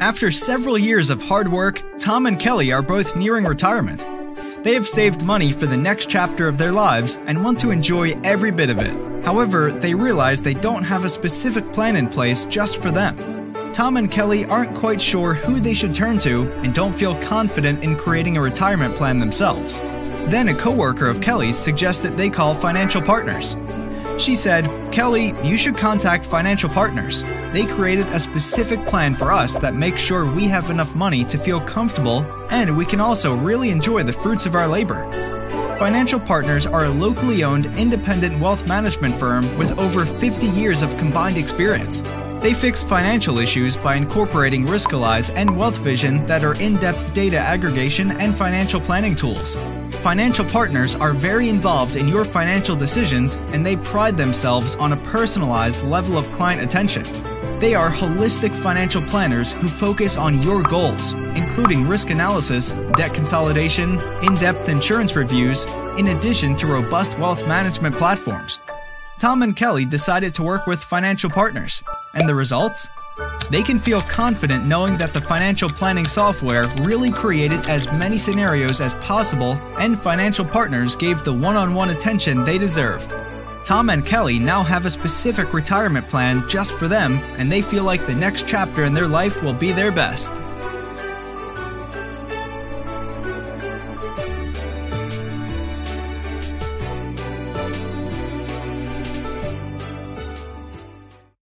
After several years of hard work, Tom and Kelly are both nearing retirement. They have saved money for the next chapter of their lives and want to enjoy every bit of it. However, they realize they don't have a specific plan in place just for them. Tom and Kelly aren't quite sure who they should turn to and don't feel confident in creating a retirement plan themselves. Then a coworker of Kelly's suggests that they call Financial Partners. She said, "Kelly, you should contact Financial Partners. They created a specific plan for us that makes sure we have enough money to feel comfortable and we can also really enjoy the fruits of our labor." Financial Partners are a locally owned independent wealth management firm with over 50 years of combined experience. They fix financial issues by incorporating Riskalyze and Wealth Vision that are in-depth data aggregation and financial planning tools. Financial Partners are very involved in your financial decisions, and they pride themselves on a personalized level of client attention. They are holistic financial planners who focus on your goals, including risk analysis, debt consolidation, in-depth insurance reviews, in addition to robust wealth management platforms. Tom and Kelly decided to work with Financial Partners. And the results? They can feel confident knowing that the financial planning software really created as many scenarios as possible, and Financial Partners gave the one-on-one attention they deserved. Tom and Kelly now have a specific retirement plan just for them, and they feel like the next chapter in their life will be their best.